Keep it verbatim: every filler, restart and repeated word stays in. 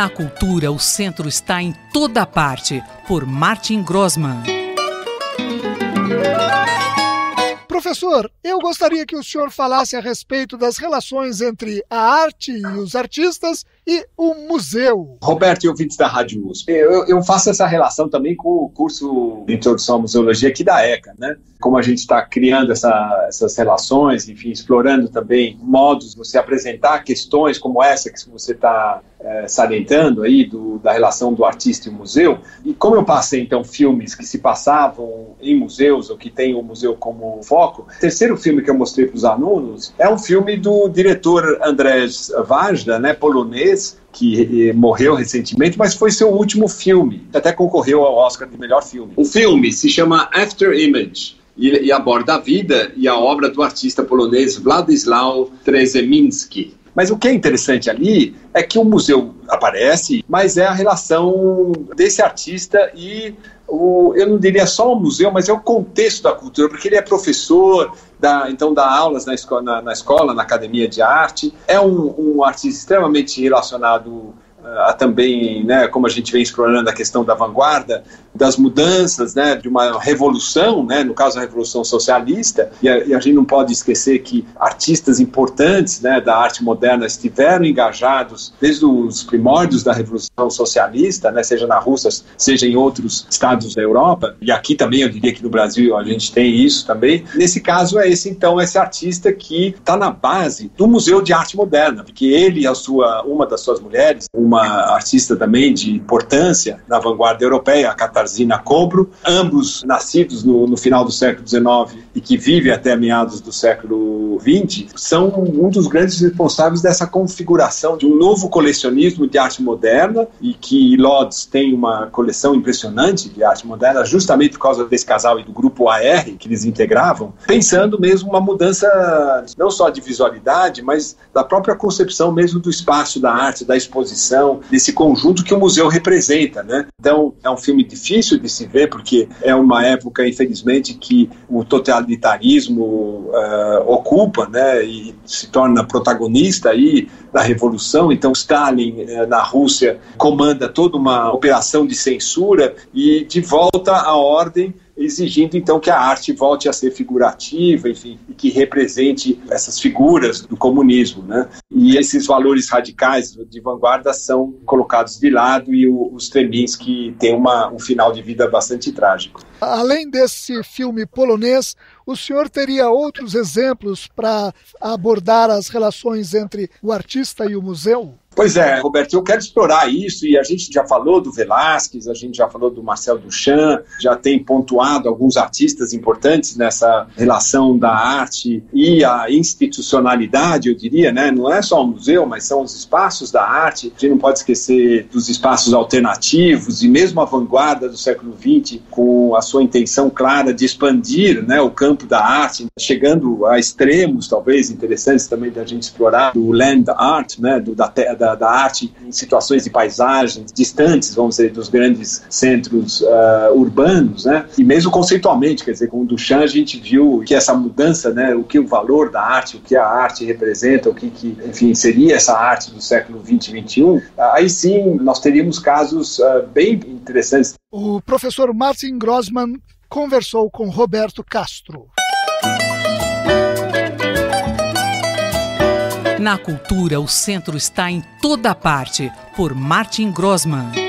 Na cultura, o centro está em toda parte, por Martin Grossmann. Professor, eu gostaria que o senhor falasse a respeito das relações entre a arte e os artistas e o museu. Roberto e ouvintes da Rádio U S P, eu, eu faço essa relação também com o curso de Introdução à Museologia aqui da E C A, né? Como a gente está criando essa, essas relações, enfim, explorando também modos de você apresentar questões como essa que você está é, salientando aí, do, da relação do artista e o museu. E como eu passei, então, filmes que se passavam em museus ou que tem o museu como foco, o terceiro filme que eu mostrei para os alunos é um filme do diretor Andrzej Wajda, né, polonês, que morreu recentemente, mas foi seu último filme, até concorreu ao Oscar de melhor filme. O filme se chama After Image e, e aborda a vida e a obra do artista polonês Władysław Strzemiński. Mas o que é interessante ali é que o museu aparece, mas é a relação desse artista e o, eu não diria só o museu, mas é o contexto da cultura, porque ele é professor, dá, então dá aulas na escola, na, na escola, na academia de arte, é um, um artista extremamente relacionado a também, né, como a gente vem explorando a questão da vanguarda, das mudanças, né, de uma revolução, né, no caso a revolução socialista, e a, e a gente não pode esquecer que artistas importantes, né, da arte moderna estiveram engajados desde os primórdios da revolução socialista, né, seja na Rússia, seja em outros estados da Europa, e aqui também eu diria que no Brasil a gente tem isso também. Nesse caso é esse, então, esse artista que está na base do Museu de Arte Moderna, porque ele, a sua, uma das suas mulheres, uma artista também de importância na vanguarda europeia, a Katarzyna Kobro, ambos nascidos no, no final do século dezenove e que vivem até meados do século vinte, são um dos grandes responsáveis dessa configuração de um novo colecionismo de arte moderna, e que Lodz tem uma coleção impressionante de arte moderna justamente por causa desse casal e do grupo A R que eles integravam, pensando mesmo uma mudança não só de visualidade, mas da própria concepção mesmo do espaço da arte, da exposição, desse conjunto que o museu representa, né? Então, é um filme difícil de se ver, porque é uma época, infelizmente, que o totalitarismo uh, ocupa, né, e se torna protagonista aí da revolução. Então, Stalin, uh, na Rússia, comanda toda uma operação de censura e de volta à ordem, exigindo, então, que a arte volte a ser figurativa, enfim, e que represente essas figuras do comunismo, né? E esses valores radicais de vanguarda são colocados de lado, e o, o Strzemiński tem uma, um final de vida bastante trágico. Além desse filme polonês, o senhor teria outros exemplos para abordar as relações entre o artista e o museu? Pois é, Roberto, eu quero explorar isso, e a gente já falou do Velázquez, a gente já falou do Marcel Duchamp, já tem pontuado alguns artistas importantes nessa relação da arte e a institucionalidade, eu diria, né? Não é só o museu, mas são os espaços da arte. A gente não pode esquecer dos espaços alternativos e mesmo a vanguarda do século vinte, com a sua intenção clara de expandir, né, o campo da arte, chegando a extremos, talvez, interessantes também da gente explorar, do land art, né, do, da terra, Da, da arte em situações de paisagens distantes, vamos dizer, dos grandes centros uh, urbanos, né? E mesmo conceitualmente, quer dizer, com o Duchamp a gente viu que essa mudança, né, o que o valor da arte, o que a arte representa, o que, que enfim, seria essa arte do século vinte e vinte e um, aí sim nós teríamos casos uh, bem interessantes. O professor Martin Grossmann conversou com Roberto Castro. Na cultura, o centro está em toda parte, por Martin Grossmann.